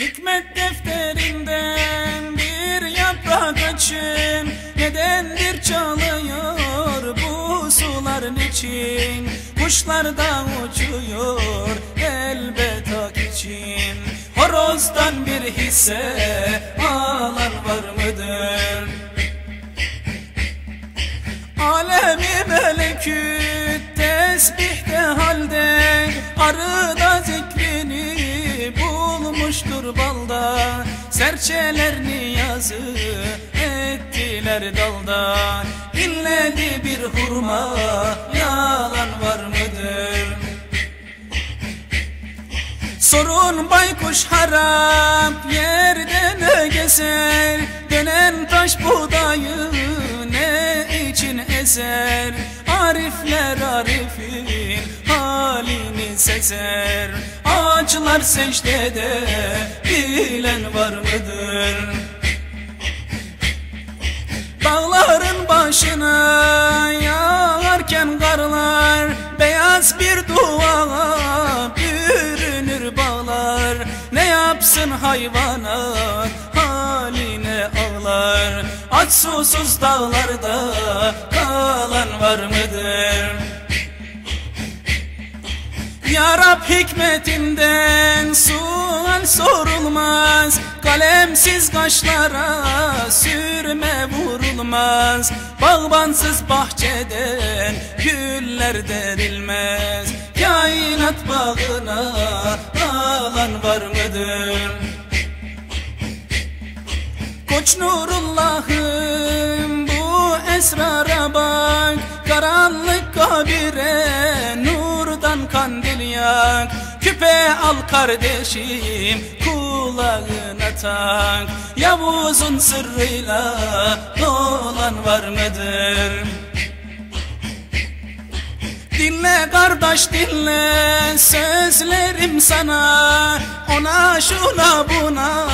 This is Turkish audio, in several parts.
Hikmet defterinden bir yaprak açın. Nedendir çalıyor bu suların için? Kuşlar da uçuyor elbet hak için. Horozdan bir hisse alan var mıdır? Alemi melekut tesbihte halde, arıda zikrini bulmuştur balda. Serçeler niyazı ettiler dalda. İnledi bir hurma yalan var mıdır? Sorun baykuş harap yerde ne gezer? Dönen taş buğdayı ne için ezer? Arifler arifin halini sezer. Ağaçlar secdede bilen var mıdır? Dağların başına yağarken karlar, beyaz bir duvala bürünür bağlar. Ne yapsın hayvanat haline ağlar? Aç susuz dağlarda kalan var mıdır? Ya Rab hikmetinden sual sorulmaz. Kalemsiz kaşlara sürme vurulmaz. Bağbansız bahçeden güller derilmez. Kainat bağına alan var mıdır? Koç Nurullah'ım bu esrara bak. Karanlık kabire nurdan kandil yak. Küpe al kardeşim kulağına tak. Yavuz'un sırrıyla dolan var mıdır? Dinle kardeş dinle sözlerim sana. Ona şuna buna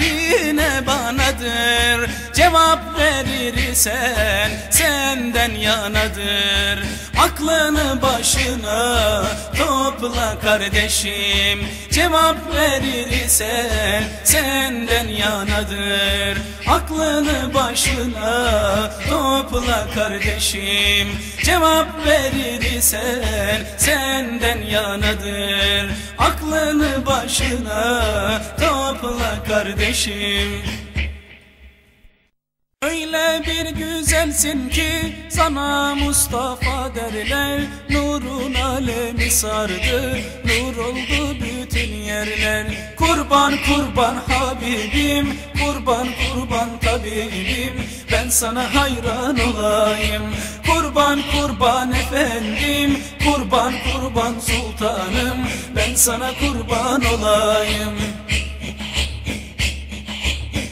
yine banadır. Cevap verir isen senden yanadır. Aklını başına topla kardeşim. Cevap verir isen senden yanadır. Aklını başına topla kardeşim. Cevap verir isen senden yanadır. Aklını başına topla kardeşim. Öyle bir güzelsin ki sana Mustafa derler. Nurun alemi sardı, nur oldu bütün yerler. Kurban kurban Habibim, kurban kurban tabibim, ben sana hayran olayım. Kurban kurban efendim, kurban kurban sultanım, ben sana kurban olayım.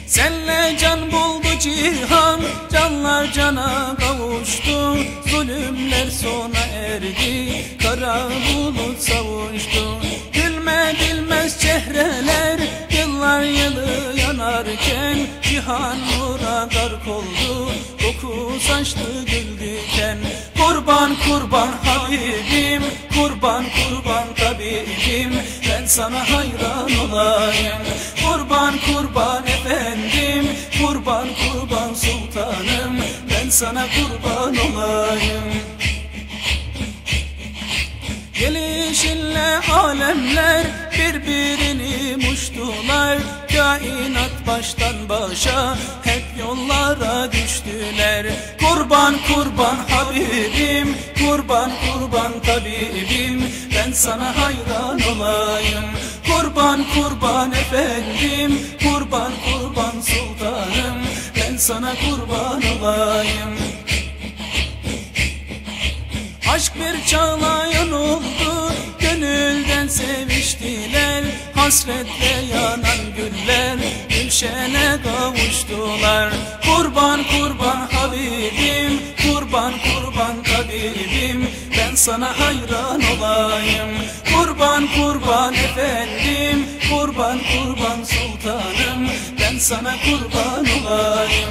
Senle can buldu cihan, canlar cana kavuştu. Zulümler sona erdi, kara bulut savuştu. Gülme bilmez çehreler, yıllar yılı yanarken. Cihan nura gark oldu, koku saçlı gül diken. Kurban kurban Habibim, kurban kurban tabibim, ben sana hayran olayım. Kurban kurban efendim, kurban kurban sultanım, ben sana kurban olayım. Gelişinle alemler birbirini muştular. Kainat baştan başa hep yollara düştüler. Kurban kurban Habibim, kurban kurban tabibim, ben sana hayran olayım. Kurban kurban efendim, kurban kurban sultanım, ben sana kurban olayım. Aşk bir çağlayan oldu, gönülden seviştiler. Hasretle yanan güller, gülşene kavuştular. Kurban kurban Habibim, kurban kurban tabibim, ben sana hayran olayım. Kurban kurban efendim, kurban kurban sultanım, ben sana kurban olayım.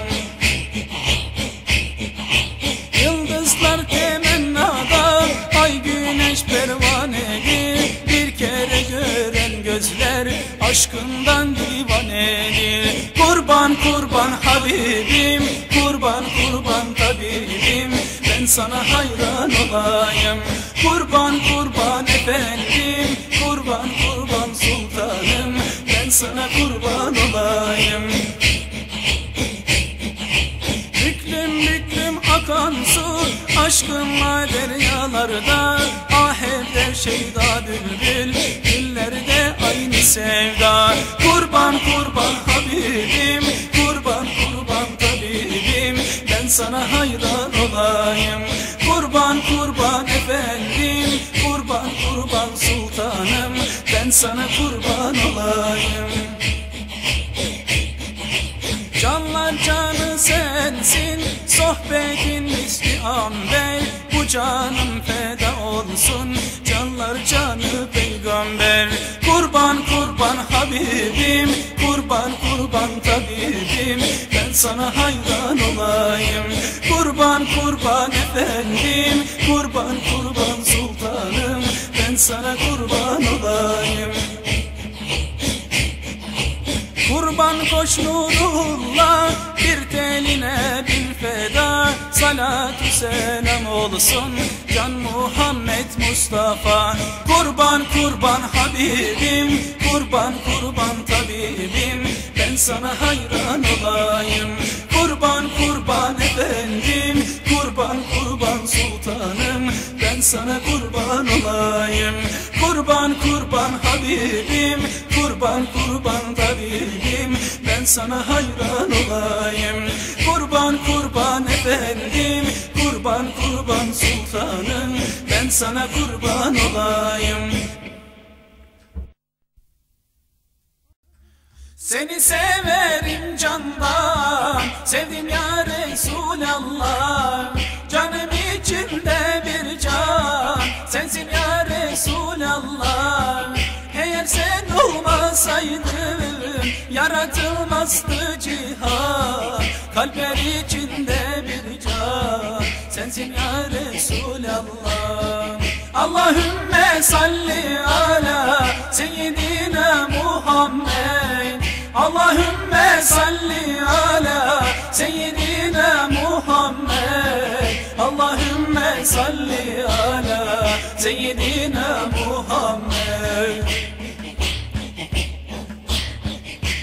Yıldızlar temennada, ay güneş pervaneli. Bir kere gören gözler aşkından divanedir. Kurban kurban Habibim, kurban kurban tabibim, ben sana hayran olayım. Kurban kurban efendim, kurban kurban sultanım, ben sana kurban olayım. Büklüm büklüm akan su, aşkınla deryalarda, ah evler şeyda bülbül, güllerde aynı sevda. Kurban kurban Habibim, kurban kurban tabibim, ben sana hayran olayım. Kurban kurban efendim, kurban kurban sultanım, ben sana kurban olayım. Canlar canı sensin, sohbetin misli amber, bu canım feda olsun, canlar canı peygamber. Kurban kurban Habibim, kurban kurban tabibim, ben sana hayran olayım. Kurban kurban efendim, kurban kurban sultanım, ben sana kurban olayım. Kurban Koç Nurullah, bir teline bin feda, salatü selam olsun can Muhammed Mustafa. Kurban kurban Habibim, kurban kurban tabibim, ben sana hayran olayım. Kurban kurban efendim, kurban kurban sultanım, ben sana kurban olayım. Kurban kurban Habibim, kurban kurban tabibim, ben sana hayran olayım. Kurban kurban efendim, kurban kurban sultanım, ben sana kurban olayım. Seni severim candan, sevdim ya Resulallah. Canım içinde bir can, sensin ya Resulallah. Eğer sen olmasaydın, yaratılmazdı cihan. Kalpler içinde bir can, sensin ya Resulallah. Allahümme salli ala seyyidina Muhammed, Allahümme salli ala seyyidina Muhammed, Allahümme salli ala seyyidina Muhammed.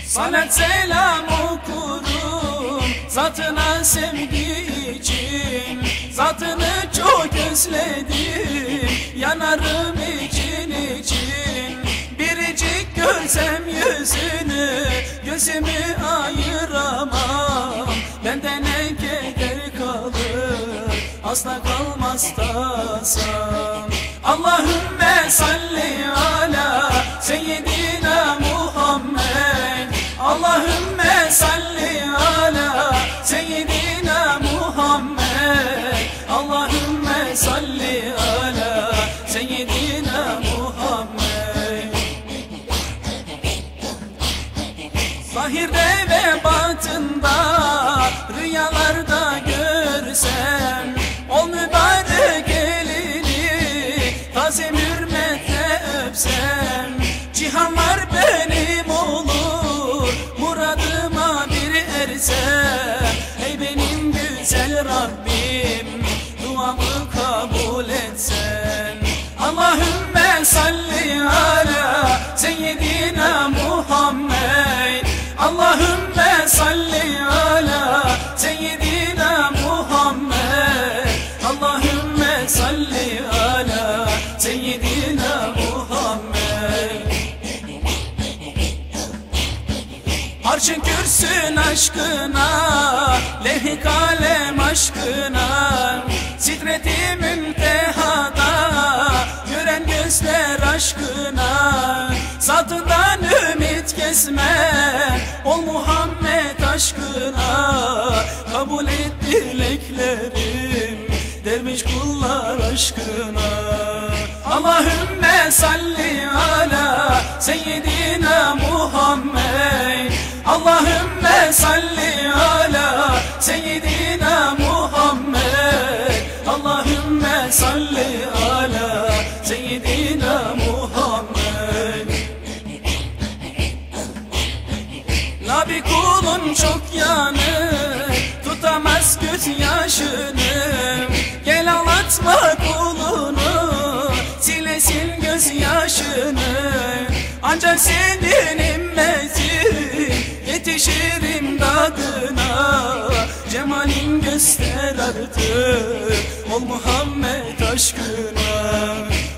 Salat selam okurum zatına sevgi için, zatını çok özledim, yanarım için için. Biricik görsem yüzünü, gözümü ayıramam, benden ne keder kalır, asla kalmaz tasam. Allahümme salli ala seyyidina Muhammed, Allahümme salli ala seyyidina Muhammed, Allahümme salli ala seyyidina Muhammed. Zahirde ve batında, rüyalarda görsem o mübarek elini, taze hürmetle öpsem, cihanlar benim olur, muradıma bir ersem. Ey benim güzel Rabbim, duamı kabul etsen. Allahümme salli ala seyyidina Muhammed, Allahümme salli ala seyyidina Muhammed, Allahümme salli ala seyyidina Muhammed. Arşın kürsün aşkına, levh-i kalem aşkına, sitreti müntehada, gören gözler aşkına. Zatından ümit kesme, ol Muhammed aşkına. Kabul et dileklerim, derviş kullar aşkına. Allahümme salli ala seyyidina Muhammed, Allahümme salli ala seyyidina Muhammed, Allahümme salli ala seyyidina Muhammed. Abi kulun çok yanık, tutamaz gözyaşını. Gel ağlatma kulunu, silesin gözyaşını. Ancak senin immetin yetişir imdadına. Cemalin göster artık, ol Muhammed aşkına.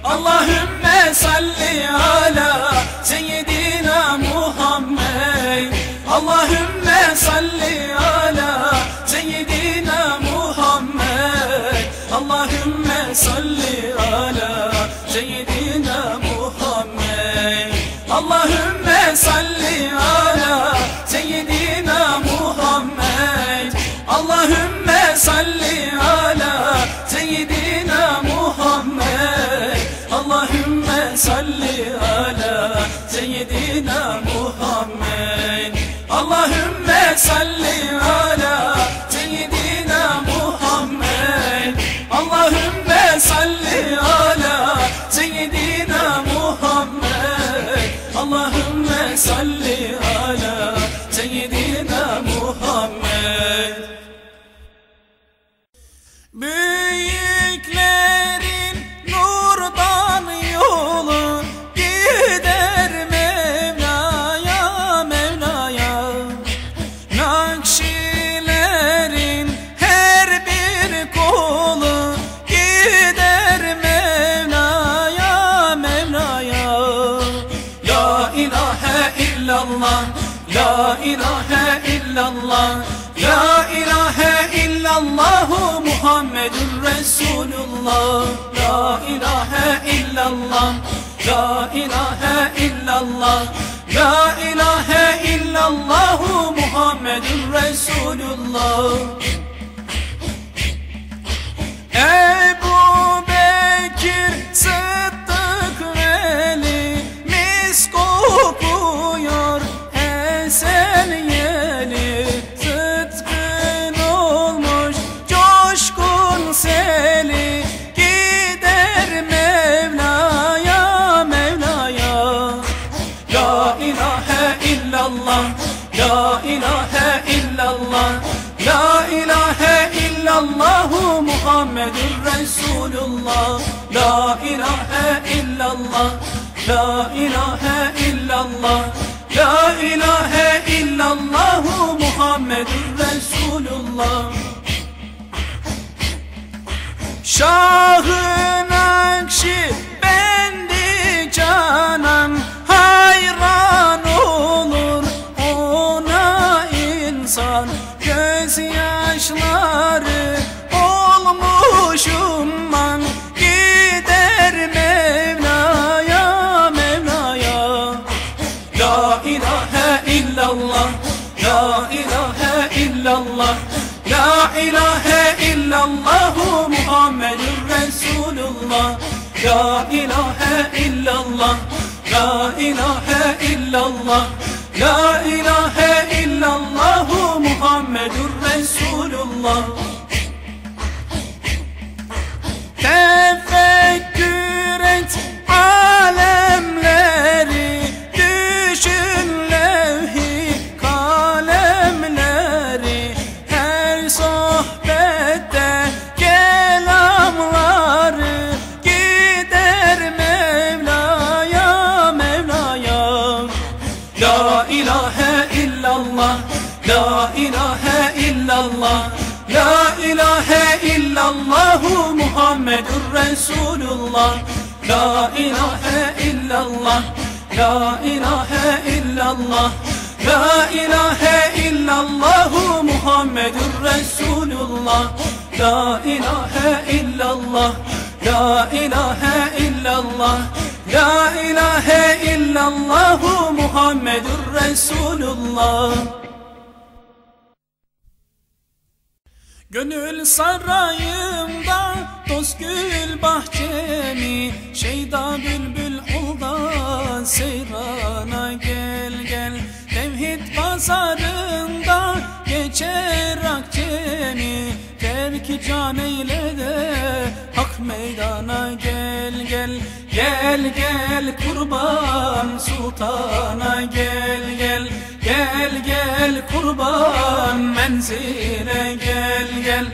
Allahümme salli ala seyyidina Muhammed. Allahümme salli ala seyyidina Muhammed. Allahümme salli ala seyyidina Muhammed. Allahümme salli ala seyyidina Muhammed. Allahümme salli ala seyyidina Muhammed. Allahümme salli ala seyyidina Muhammed. Allahümme salli ala seyyidina Muhammed. Allahümme salli ala seyyidina Muhammed. Allahümme salli ala seyyidina Muhammed. Büyüklerin nurdan yolu gider Mevla'ya, Mevla'ya. Nakşilerin her bir kolu gider Mevla'ya, Mevla'ya. La ilahe illallah, la ilahe illallah, la ilahe illallahu Muhammedun Resulullah. La ilahe illallah, la ilahe illallah, la ilahe illallahu Muhammedun Resulullah. Ebu Bekir Sıddık veli, mis kokuyor eser yeli. Seli gider Mevla'ya, Mevla'ya. La ilahe illallah, la ilahe illallah, la ilahe illallahu Muhammedur Resulullah. La ilahe illallah, la ilahe illallah, la ilahe illallahu Muhammedur Resulullah. Şahın akşi bendi canan, hayran olur ona insan. Gözyaşları olmuş umman, gider Mevla'ya, Mevla'ya. La ilahe illallah, la ilahe illallah, la ilahe illallahu Muhammedur Resulullah. La ilahe illallah, la ilahe illallah, la ilahe illallahu Muhammedur Resulullah. Tefekkür et alemleri, düşün levhi kalemleri. Her sohbette kelamları gider Mevla'ya, Mevla'ya. La ilahe illallah, la ilahe illallah, la ilahe illallahu Muhammedur Resulullah. La ilahe illallah, la ilahe illallah, la ilahe illallahu Muhammedur Resulullah. La ilahe illallah, la ilahe illallah, la ilahe illallahu Muhammedur Resulullah. Gönül sarayımda toz gül bahçemi, şeyda bülbül ol da seyrana gel gel. Tevhid pazarında geçer akçeni, terk-i can eyle de hak meydana gel gel. Gel gel kurban sultana gel gel, gel gel gel kurban menzile gel gel.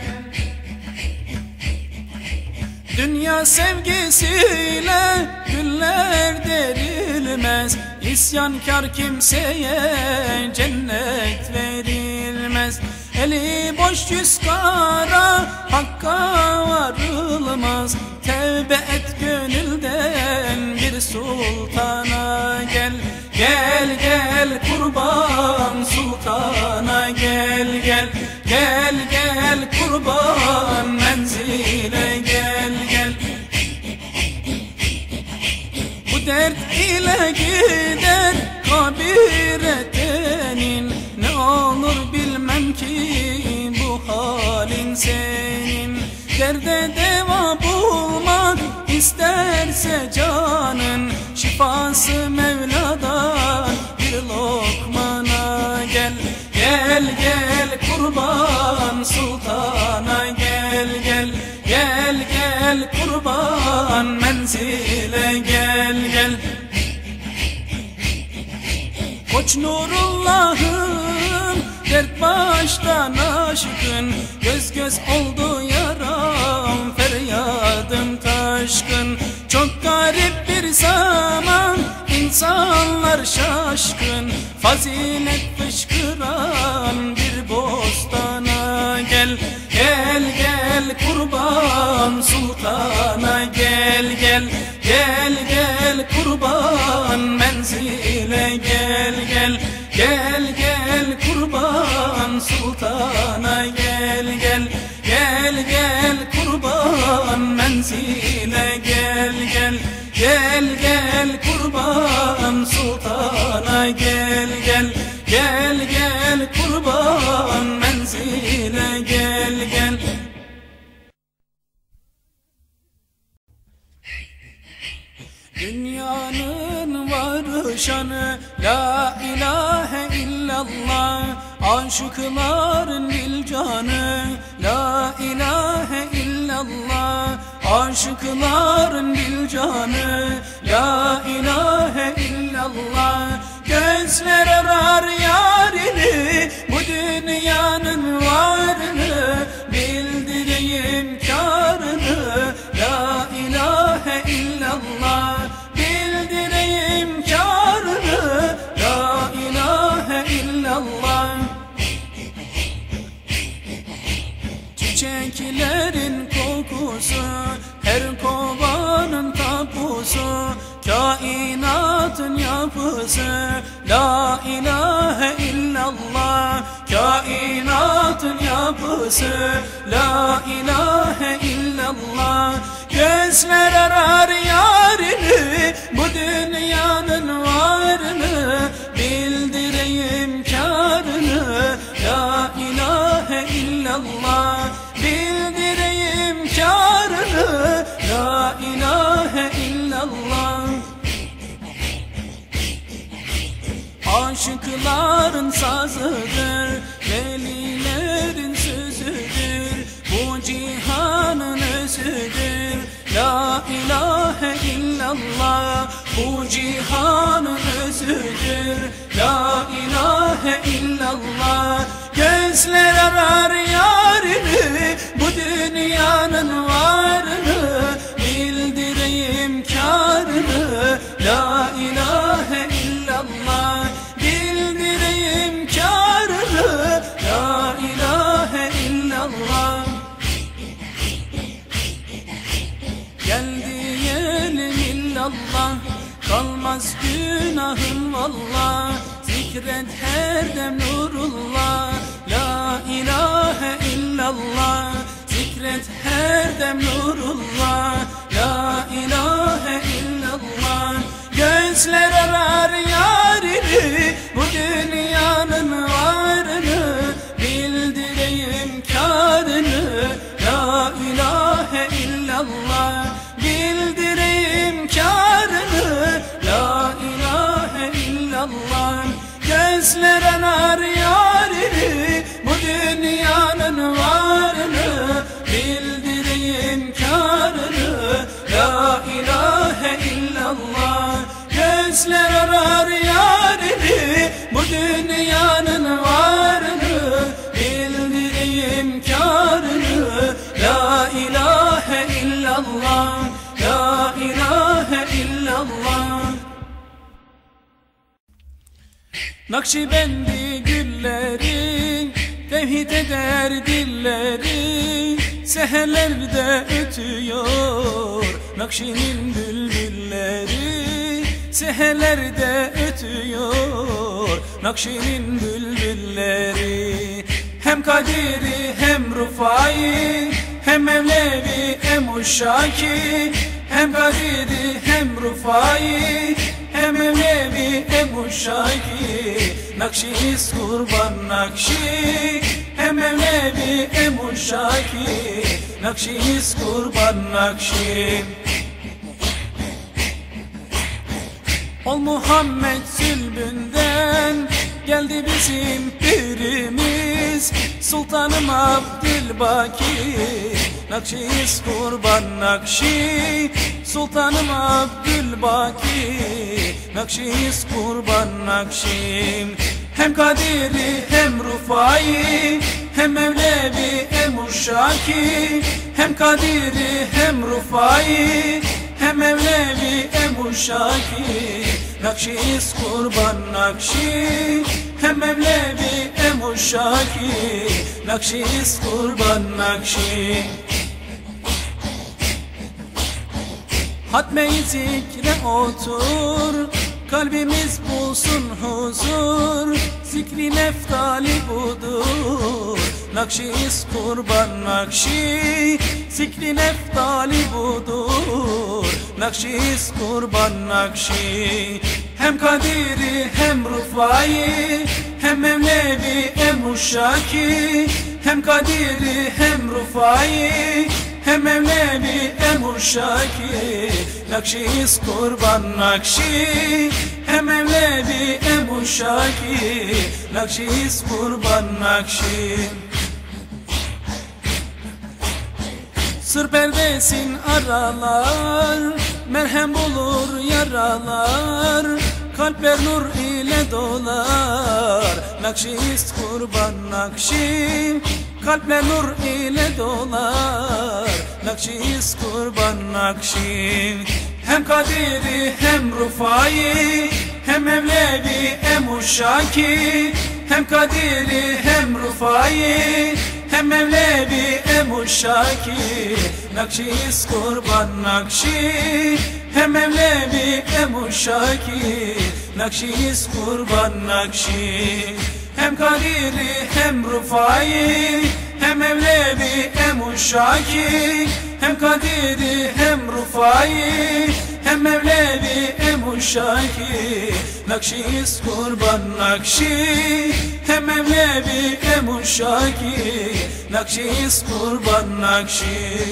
Dünya sevgisiyle güller derilmez, İsyankar kimseye cennet verilmez. Eli boş yüz kara hakka varılmaz, tevbe et gönülden bir sultana gel. Gel gel kurban sultana gel gel. Gel gel kurban menzile gel gel. Bu dert ile gider kabiretenin, ne olur bilmem ki bu halin senin. Derde deva bulmak isterse canın, şifası Mevla'dan bir lokmana gel. Gel gel kurban sultana gel gel. Gel gel kurban menzile gel gel. Koç Nurullah'ın dert baştan aşkın, göz göz oldu yaram feryadım taşkın. Çok garip bir zaman insanlar şaşkın, fazilet fışkıran bir bostana gel. Gel gel kurban sultana gel gel. Gel gel kurban menzile gel gel. Gel gel kurban sultana gel gel. Gel gel kurban menzile gel gel. Gel gel kurban sultana gel gel. Gel gel kurban menzile gel gel. Dünyanın varışanı la ilahe illallah, aşıkların dil canı la ilahe illallah, aşıkların dil canı la ilahe illallah. Gözler arar yarini, bu dünyanın varını bildireyim karını la ilahe illallah. Çiçeklerin kokusu, her kovanın tapusu, kainatın yapısı la ilahe illallah. Kainatın yapısı la ilahe illallah. Gözler arar yarini, bu dünyanın varını bildireyim karını la ilahe illallah. Bildireyim karını la ilahe illallah. Aşıkların sazıdır, velilerin sözüdür, bu cihanın özüdür la ilahe illallah. Bu cihanın özüdür la ilahe illallah. Gözler arar yarini, bu dünyanın varını bildireyim karını la ilahe illallah. Bildireyim karını la ilahe illallah. Gel diyelim illallah, kalmaz günahın vallah. Zikret her dem Nurullah la ilahe illallah. Zikret her dem Nurullah la ilahe illallah. Gözler arar yarini, bu dünyanın varını bildireyim karını la ilahe illallah. Bildireyim karını la ilahe illallah. Gözler anar yarini, bu dünyanın varını bildireyim karını la ilahe illallah. Gözler arar yarini, bu dünyanın Nakşibendi gülleri, tevhid eder dilleri, seherlerde ötüyor Nakşi'nin bülbülleri, seherlerde ötüyor Nakşi'nin bülbülleri. Hem Kadiri hem Rufai, hem Mevlevi hem Uşşaki, hem Kadiri hem Rufai, hem Mevlevi hem Uşşaki. Nakşi'yiz kurban Nakşi, hem Mevlevi hem Uşşaki. Nakşi'yiz kurban Nakşi. Ol Muhammed sülbünden geldi bizim birimiz, Sultanım Abdülbaki. Nakşi'yiz kurban Nakşi, Sultanım Abdülbaki. Nakşi'yiz kurban Nakşi. Hem Kadiri hem Rufai, hem Mevlevi hem Uşşaki. Hem Kadiri hem Rufai, hem Mevlevi hem Uşşaki. Nakşi'yiz kurban Nakşi, hem Mevlevi hem Uşşaki. Nakşi'yiz kurban Nakşi. Hatme-i zikre otur, kalbimiz bulsun huzur, zikrin eftali budur. Nakşi'yiz kurban Nakşi, zikrin eftali budur. Nakşi'yiz kurban Nakşi. Hem Kadiri hem Rufai, hem Mevlevi hem Uşşaki. Hem Kadiri hem Rufai, hem Mevlevi hem Uşşaki. Nakşi'yiz kurban Nakşi, hem Mevlevi hem Uşşaki. Nakşi'yiz kurban Nakşi. Sır perdesin aralar, merhem bulur yaralar, kalpler nur ile dolar. Nakşi'yiz kurban Nakşi, kalpler nur ile dolar. Nakşi'yiz kurban Nakşi. Hem Kadiri hem Rufai, hem Mevlevi hem Uşşaki. Hem Kadiri hem Rufai, hem Mevlevi hem Uşşaki. Nakşi'yiz kurban Nakşi, hem Mevlevi hem Uşşaki. Nakşi'yiz kurban Nakşi. Hem Kadiri hem Rufai, hem Mevlevi hem Uşşaki. Hem Kadiri hem Rufai, hem Mevlevi hem Uşşaki. Nakşi'yiz kurban Nakşi, hem Mevlevi hem Uşşaki. Nakşi'yiz kurban Nakşi.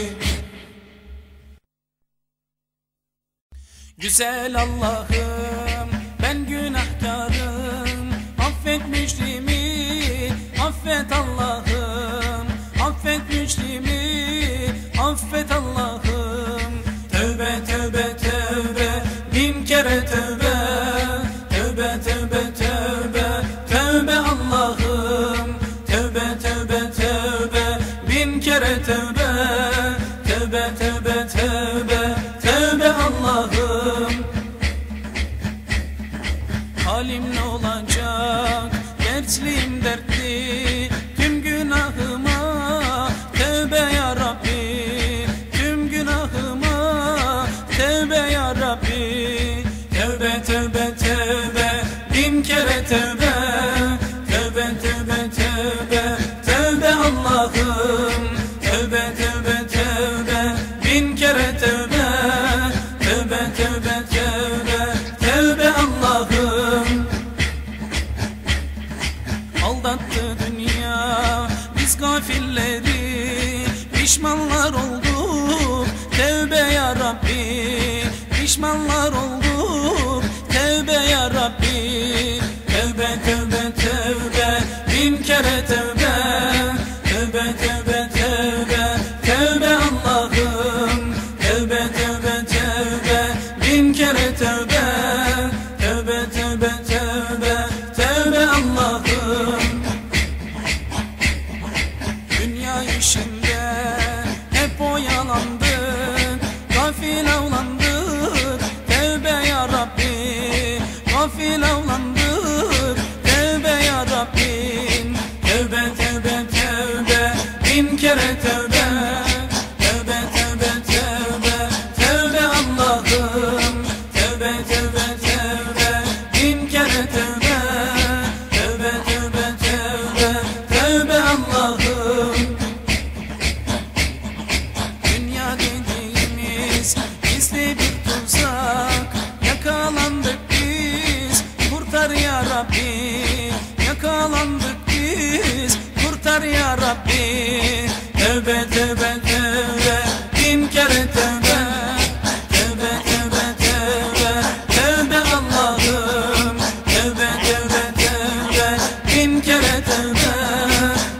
Güzel Allah'ım, ben günahkarım, affet mücrimi, affet Allah'ım, affet mücrimi, affet Allah'ım. Tövbe tövbe tövbe, bin kere tövbe, tövbe tövbe tövbe, tövbe Allah'ım. Tövbe tövbe tövbe, bin kere tövbe, tövbe tövbe tövbe, tövbe Allah'ım. Halim ne olacak, dertliyim dertli, tüm günahıma tövbe ya Rabbi. Tövbe tövbe, bin kere tövbe, tövbe tövbe tövbe, tövbe Allah'ım. Tövbe tövbe tövbe, bin kere tövbe, tövbe tövbe tövbe, tövbe Allah'ım. Aldattı dünya biz gafilleri, pişmanlar olduk, tövbe ya Rabbi. Pişmanlar olduk, tövbe ya Rabbi. Tövbe tövbe tövbe, bin kere tövbe, tövbe tövbe tövbe, tövbe Allah'ım. Tövbe tövbe tövbe, bin kere tövbe, tövbe tövbe tövbe, tövbe Allah'ım. Dünya işinde hep oyalandık, gafil avlandık. Tövbe yalandık biz, kurtar ya Rabbi. Tövbe tövbe tövbe, bin kere tövbe. Tövbe tövbe tövbe, tövbe Allah'ım. Tövbe tövbe tövbe, bin kere tövbe.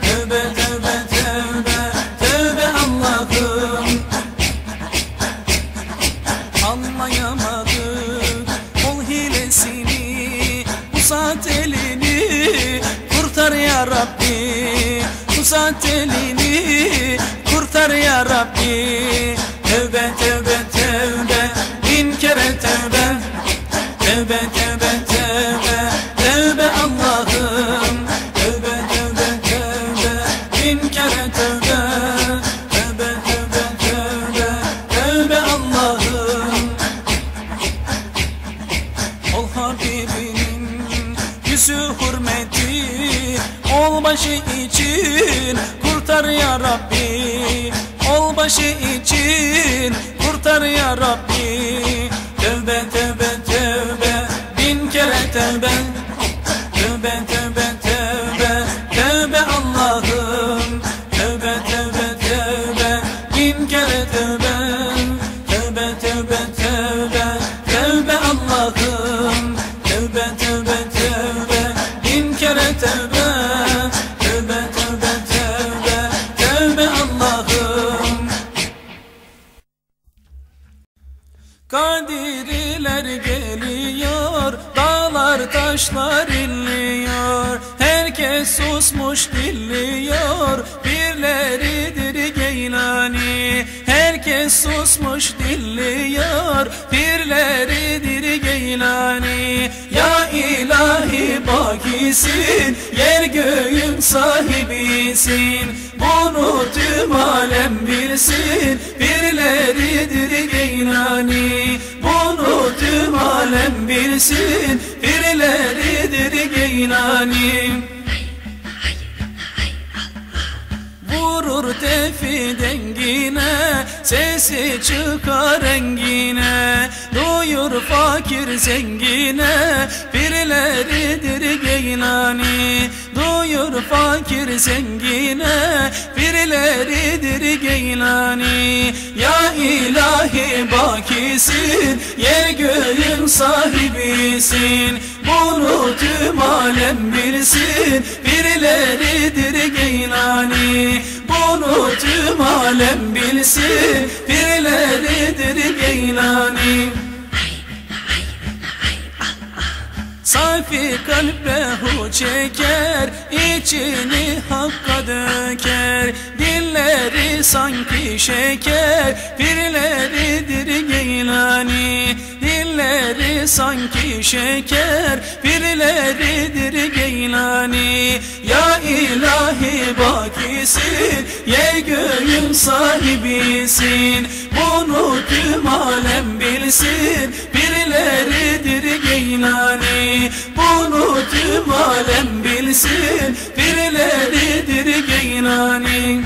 Tövbe tövbe tövbe, tövbe Allah'ım. Anlayamadık ol hilesini, uzat elini, kurtar ya Rabbi. Uzat elini, kurtar ya Rabbi. Tövbe tövbe tövbe, bin kere tövbe. Tövbe tövbe tövbe, tövbe Allah'ım. Tövbe tövbe tövbe, bin kere tövbe. Tövbe tövbe tövbe, tövbe Allah'ım. Ol Habibinin yüzü hürmeti, ol başı için kurtar ya Rabbi. Ol başı için kurtar ya Rabbi. Tövbe tövbe tövbe, bin kere tövbe. Tövbe tövbe tövbe, tövbe Allah'ım. Tövbe tövbe tövbe, bin kere tövbe. Tövbe tövbe tövbe, tövbe Allah'ım. Tövbe tövbe tövbe, bin kere tövbe. Kadiriler geliyor, dağlar taşlar inliyor. Herkes susmuş dinliyor, birleridir Geylani. Herkes susmuş dinliyor, birleridir Geylani. Ya ilahi bakisin, yer göğün sahibisin. Bunu tüm alem bilsin, birleridir Geylani. Bunu tüm alem bilsin, birleridir Geylani. Vurur tefi dengine, sesi çıkar rengine. Duyur fakir zengine, birleridir Geylani. Duyur fakir zengine, birleridir Geylani. Ya ilahi bakisin, yer göğün sahibisin. Bunu tüm alem bilsin, birleridir Geylani. Bunu tüm alem bilsin, birleridir Geylani. Safi kalbe hu çeker, içini hakka döker. Dilleri sanki şeker, birleridir Geylani. Dilleri sanki şeker, birleridir Geylani. Ya ilahi bakisin, ye göğün sahibisin. Bunu tüm alem bilsin, birleridir Geylani. Bunu tüm alem bilsin, birleridir Geylani.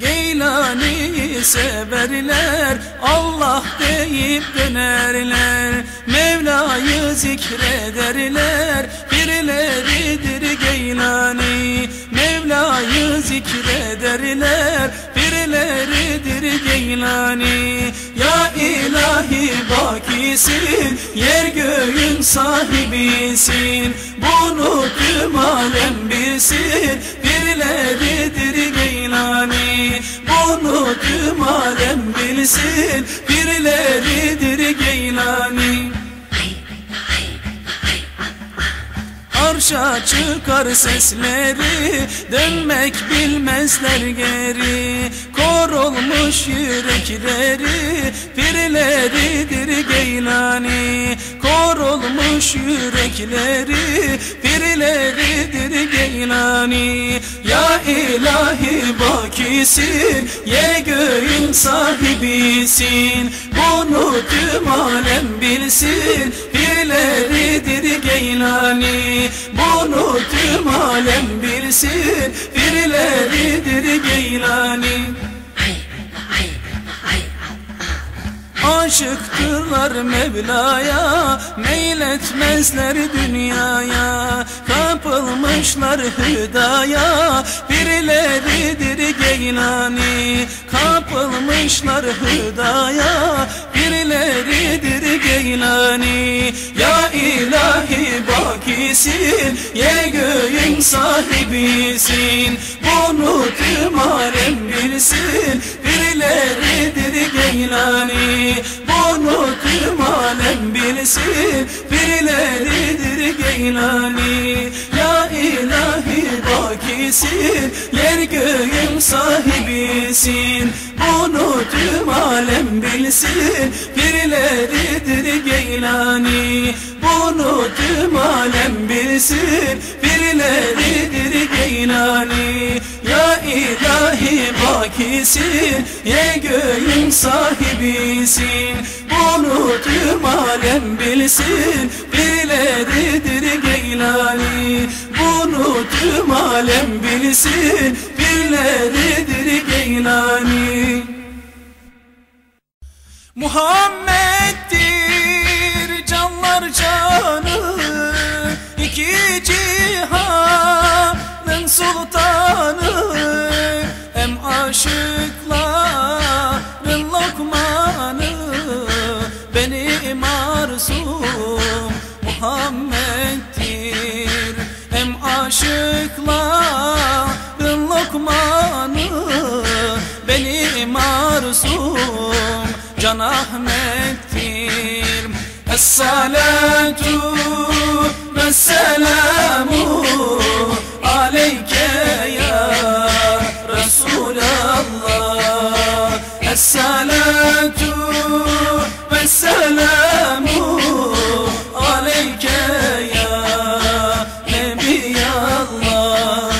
Geylani'yi severler, Allah deyip dönerler. Mevla'yı zikrederler, birleridir Geylani. Mevla'yı zikrederler, birleridir Geylani. Ya ilahi bakisin, yer göğün sahibisin. Bunu tüm alem bilsin, birleridir Geylani. Bunu tüm alem bilsin, birleridir Geylani. Arşa çıkar sesleri, dönmek bilmezler geri. Korulmuş yürekleri, birleridir Geylani. Korulmuş yürekleri, birleridir Geylani. Ya ilahi bakisin, ye göğün sahibisin. Bunu tüm alem bilsin, birleridir Geylani. Bunu tüm alem bilsin, birleridir Geylani. aşıktırlar Mevla'ya, meyletmezler dünyaya, kapılmışlar hüdaya, birileridir Geylani, kapılmışlar hüdaya, birileridir Geylani. Ya ilahi bakisin, ye göğün sahibisin, bunu tüm alem bilsin, birileridir Geylani, bunu tüm alem bilsin, birileridir Geylani. Ya ilahi bakisin, yer göğün sahibisin, bunu tüm alem bilsin, birileridir Geylani, bunu tüm alem bilsin, birileridir Geylani. Ya ilahi bakisin, ye göğün sahibisin, bunu tüm alem bilsin, birileridir Geylani, bunu tüm alem bilsin, birileridir Geylani. Muhammed'dir canlar canı, iki cihanın sultanı, hem aşıkların lokmanı, benim arzum Muhammed'dir, hem aşıkların lokmanı, benim arzum Can Ahmet'tir. Es-salatu ves-selamu aleyke ya Resulallah. Es-salatu ves-selamu aleyke ya Nebiyallah.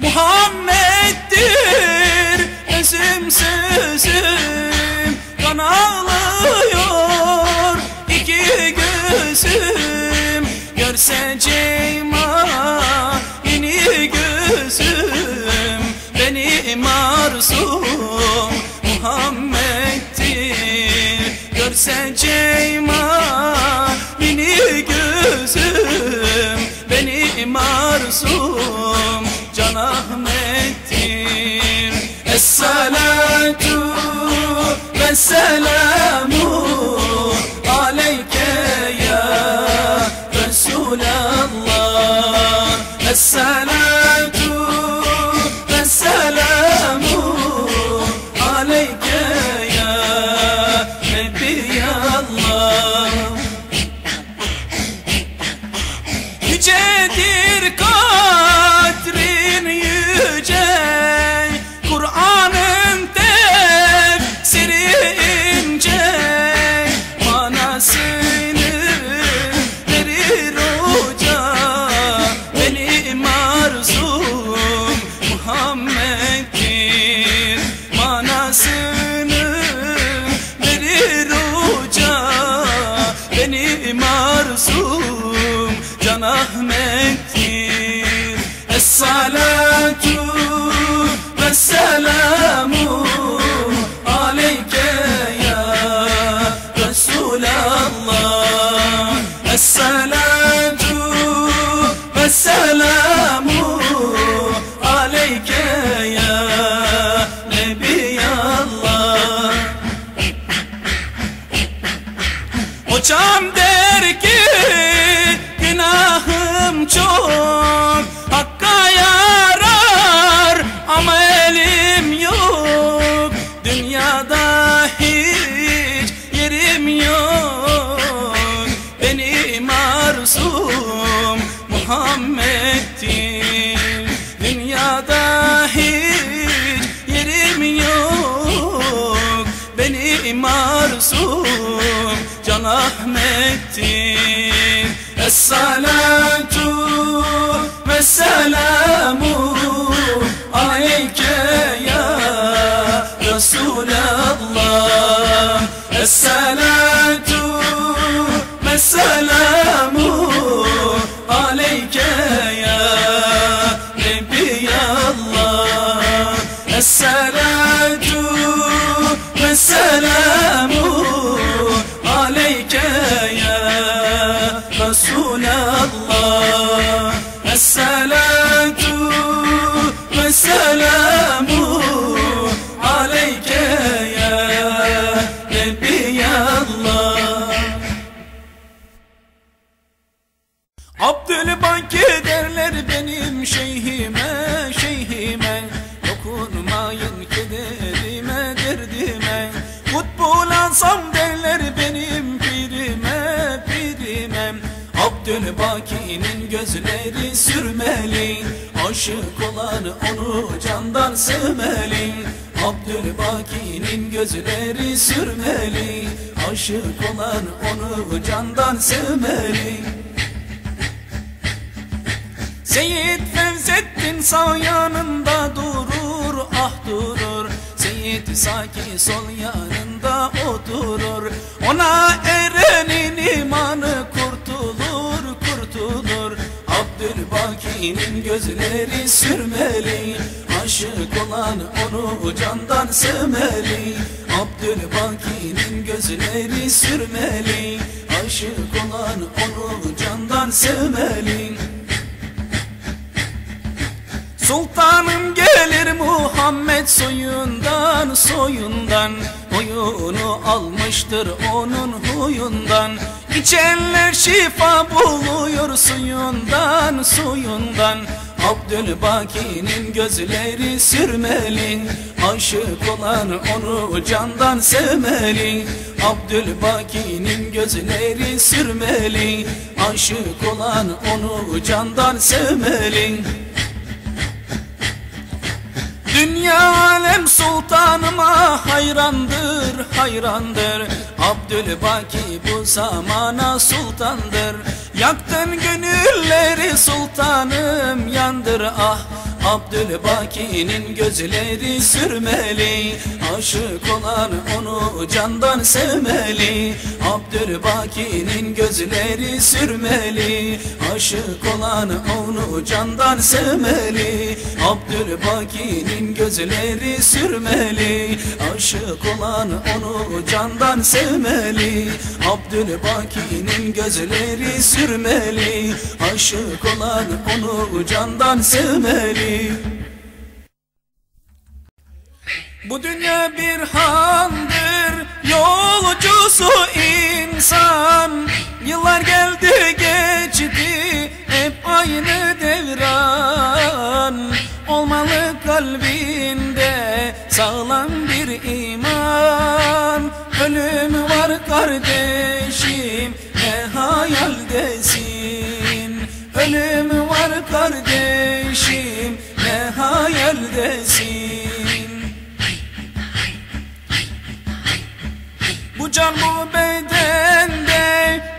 Muhammed'dir sözüm, sözüm kan ağlıyor iki gözüm, görse Ceyman'ini gözüm, benim arzum Muhammed'dir, görse Ceyman'ini gözüm, benim arzum Can Ahmet'dir. Es-salatu ves-selamu aleyke ya Resulallah. Es-salatu ves-selamu aleyke ya Nebiyallah. Yücedir kadrin yüce, Kur'an'ın tefsiri ince, manasını verir hoca, benim arzum Muhammed'dir, manasını verir hoca, benim arzum Can Ahmet'dir. Es-salatu Esselamu aleyke ya Resulallah. Esselatu vesselamu aleyke ya Nebiyallah. Hocam der ki günahım çok, hakka yarar ama elim yok, dünyada hiç yerim yok, benim arzum Muhammed'dir, dünyada hiç yerim yok, benim arzum Can Ahmet'dir. Es-salatu ves-selamu aleyke ya Resulallah. Es-salatu ves-selamu aleyke ya Nebiyallah. Es-salatu رسول الله. الصلاة والسلام عليك يا نبي الله. Abdülbaki derler benim şeyhime, şeyhime, dokunmayın kederime, derdime. Kutbulansam derler benim pirime, pirime. Abdülbaki'nin gözleri sürmeli, aşık olan onu candan sevmeli. Abdülbaki'nin gözleri sürmeli, aşık olan onu candan sevmeli. Seyit Fetheddin sağ yanında durur, ah durur. Seyit Sakir sol yanında oturur. Ona erenin imanı kurtulur, kurtulur. Abdülbaki'nin gözleri sürmeli, aşık olan onu candan sevmeli. Abdülbaki'nin gözleri sürmeli, aşık olan onu candan sevmeli. Sultanım gelir Muhammed soyundan, soyundan. Huyunu almıştır onun huyundan. İçenler şifa buluyor suyundan, suyundan. Abdülbaki'nin gözleri sürmeli, aşık olan onu candan sevmeli. Abdülbaki'nin gözleri sürmeli, aşık olan onu candan sevmeli. Dünya alem sultanıma hayrandır, hayrandır. Abdülbaki bu zamana sultandır. Yaktın gönülleri sultanım, yandır ah. Abdülbaki'nin gözleri sürmeli, aşık olan onu candan sevmeli. Abdülbaki'nin gözleri sürmeli, aşık olan onu candan sevmeli. Abdülbaki'nin gözleri sürmeli, aşık olan onu candan sevmeli. Abdülbaki'nin gözleri sürmeli, aşık olan onu candan sevmeli. Bu dünya bir handır, yolcusu insan. Yıllar geldi geçti, hep aynı devran. Olmalı kalbinde sağlam bir iman. Ölüm var kardeşim, ne hayaldesin. Ölüm var kardeşim, ne hayaldesin. Bu can bu bedende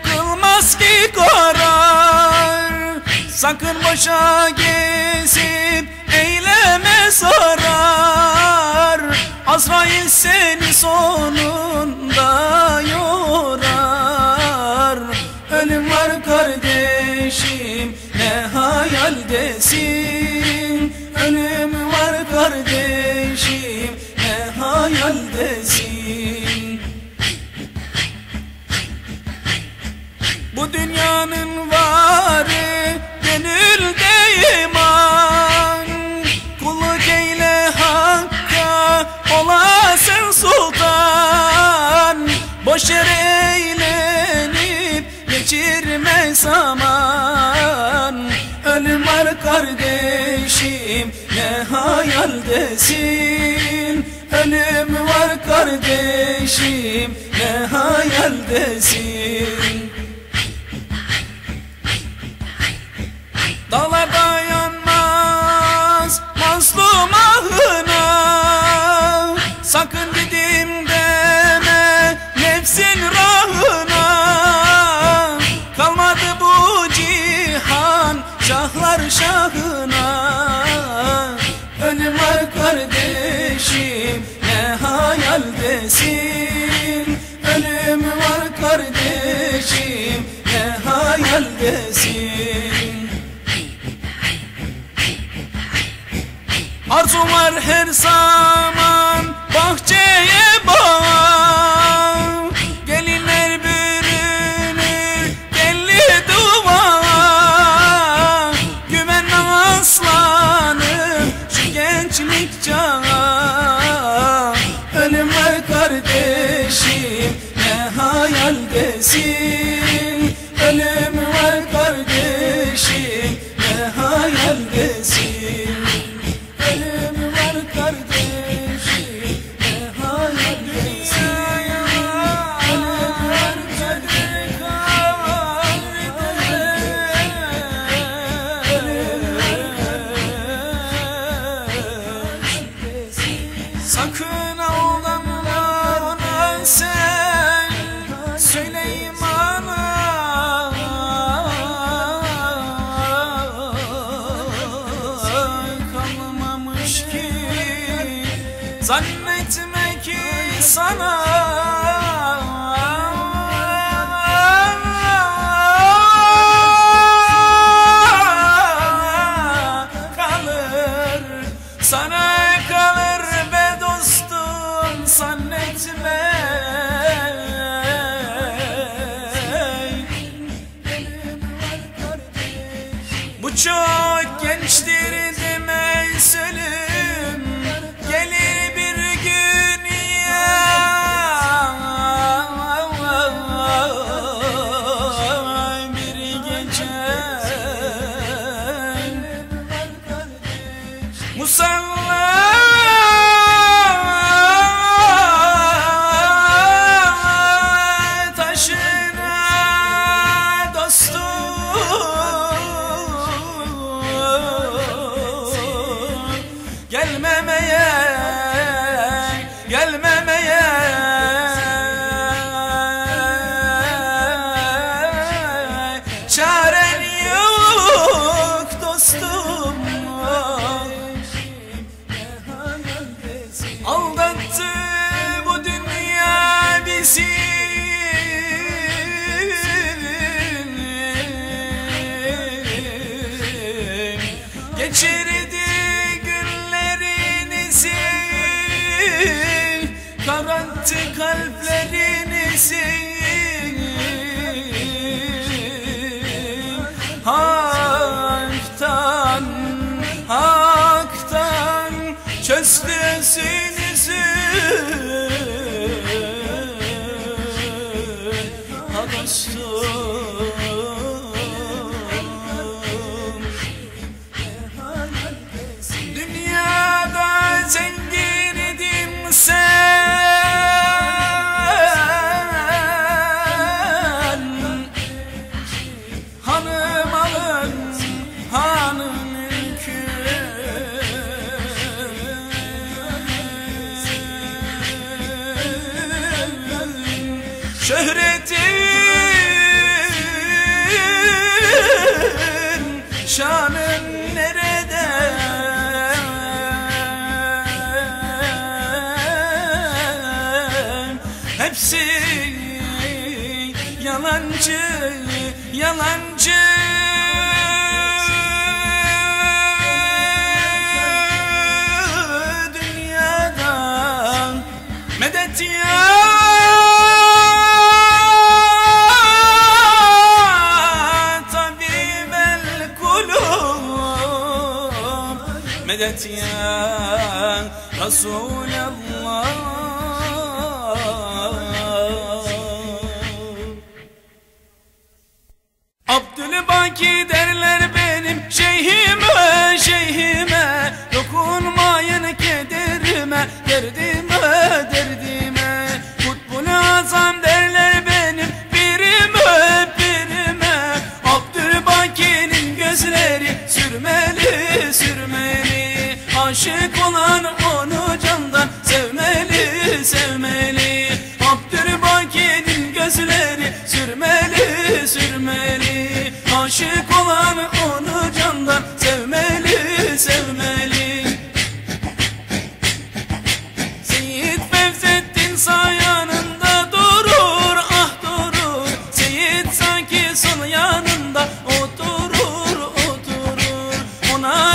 kılmaz ki karar. Sakın boşa gezip eyleme zarar. Azrail seni sonunda yorar. Ölüm var kardeşim, ne hayaldesin. Ölüm var kardeşim, ne hayaldesin. Bu dünyanın varı gönülde iman. Kulluk eyle hakka, olasın sultan. Boş yere eğlenip geçirme zaman. Ölüm var kardeşim, ne hayaldesin. Ölüm var kardeşim, ne hayaldesin. Dala dayanmaz mazlum ahına. Sakın gideyim deme nefsin rahına. Kalmadı bu cihan şahlar şahına. Ölüm var kardeşim, ne hayaldesin. Ölüm var kardeşim, ne hayaldesin. Arzu var her zaman bahçeye bağ. Gelinler bürünür telli duvar. الدين ألم والقردشين نهاية الدسين ألم والقردشين نهاية الدسين ألم والقردشين نهاية الدسين sakın aldanma sen zannetme ki sana kalır, sana kalır be dostum zannetme. Bu çok gençtir deme söyle. Musalla taşına dostum gelmemeye, gelmemeye çaren yok dostum. Aldattı bu dünya bizi, geçirdi günlerinizi, kararttı kalplerinizi. Haktan, haktan çözdü sizi. Ha dostum, dünyada zengin idim sen, hanım alın, hanım şöhretin, şanın nerede? Hepsi yalancı, yalancı. Dünyada medet ya. Medet ya Resulallah. Abdülbaki derler benim şeyhime, şeyhime dokunmayın kederime, derdime, derdime. Kutbul Azam derler benim birime, birime. Abdülbaki'nin gözleri sürmeli, sürmeli. Aşık olan onu candan sevmeli, sevmeli. Abdülbaki'nin gözleri sürmeli, sürmeli. Aşık olan onu candan sevmeli, sevmeli. Seyit Fetheddin sağ yanında durur, ah durur. Seyit Sakir sol yanında oturur, oturur. Ona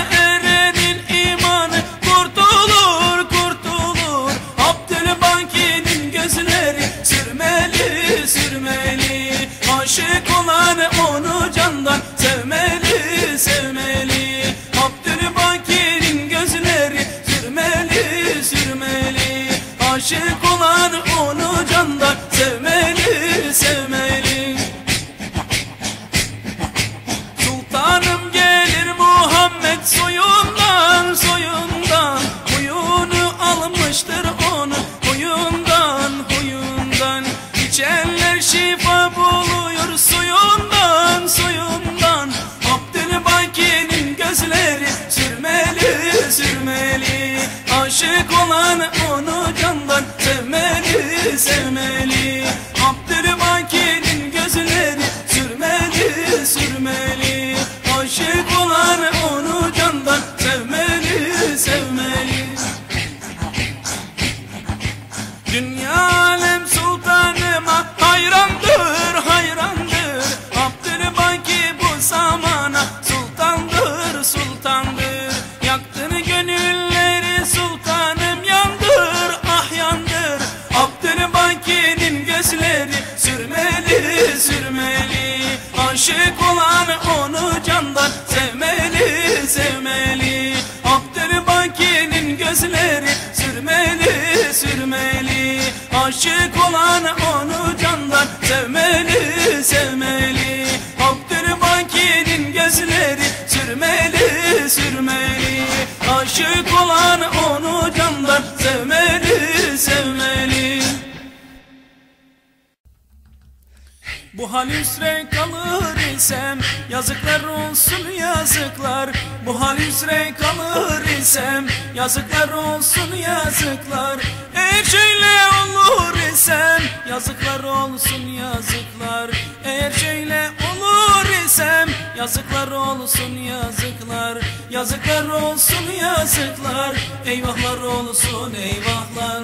aşık olan onu candan sevmeli, sevmeli. Abdülbaki'nin gözleri sürmeli, sürmeli. Aşık olan onu candan sevmeli, sevmeli. aşık olan onu candan sevmeli, sevmeli. Abdülbaki'nin gözleri sürmeli, sürmeli. Aşık olan onu candan sevmeli, sevmeli. Abdülbaki'nin gözleri sürmeli, sürmeli. Aşık olan onu candan sevmeli, sevmeli. Bu hal üzere kalır isem yazıklar olsun, yazıklar. Bu hal üzere kalır isem yazıklar olsun, yazıklar. Eğer şöyle olur isem yazıklar olsun, yazıklar. Eğer şöyle olur isem yazıklar olsun, yazıklar. Yazıklar olsun, yazıklar. Eyvahlar olsun, eyvahlar.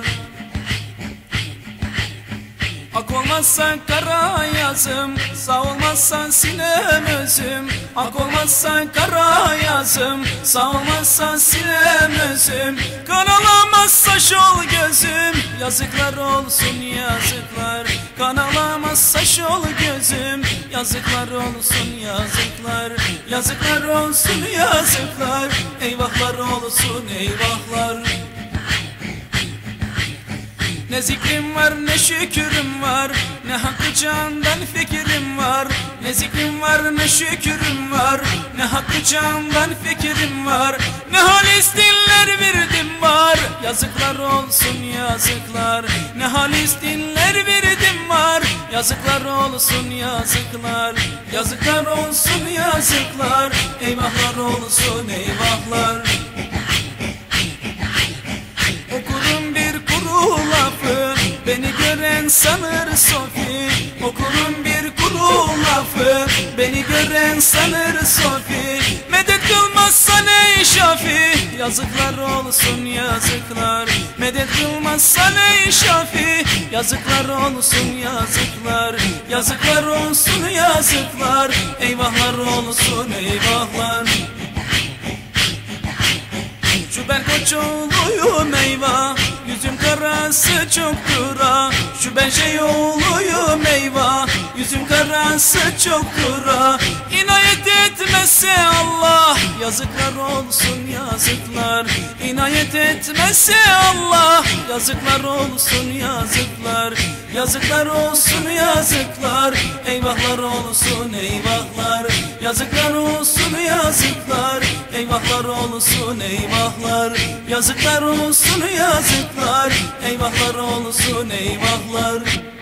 Ak olmazsan kara yazım, sağ olmazsan sinem özüm. Ak olmazsan kara yazım, sağ olmazsan sinem özüm. Kan alamazsa şol gözüm, yazıklar olsun, yazıklar. Kan alamazsa şol gözüm, yazıklar olsun, yazıklar. Yazıklar olsun, yazıklar. Eyvahlar olsun, eyvahlar. Ne zikrim var, ne şükürüm var, ne hakkı candan fikrim var. Ne zikrim var, ne şükürüm var, ne hakkı candan fikrim var. Ne halis diller verdim var, yazıklar olsun, yazıklar. Ne halis diller verdim var, yazıklar olsun, yazıklar. Yazıklar olsun, yazıklar. Eyvahlar olsun, eyvahlar. Lafı, beni gören sanır Sofi. Okurum bir kuru lafı, beni gören sanır Sofi. Medet kılmazsan ey Şafi, yazıklar olsun, yazıklar. Medet kılmazsan ey Şafi, yazıklar olsun, yazıklar. Yazıklar olsun, yazıklar. Eyvahlar olsun, eyvahlar. Şu ben koç oluyum eyvah, yüzüm karası çok kura. Şu ben şey oluyum eyvah, yüzüm karası çok kura. İnayet etmezse Allah, yazıklar olsun, yazıklar. İnayet etmezse Allah, yazıklar olsun, yazıklar. Yazıklar olsun, yazıklar. Eyvahlar olsun, eyvahlar. Yazıklar olsun, yazıklar. Eyvahlar olsun, eyvahlar. Yazıklar olsun, yazıklar. Eyvahlar olsun, eyvahlar.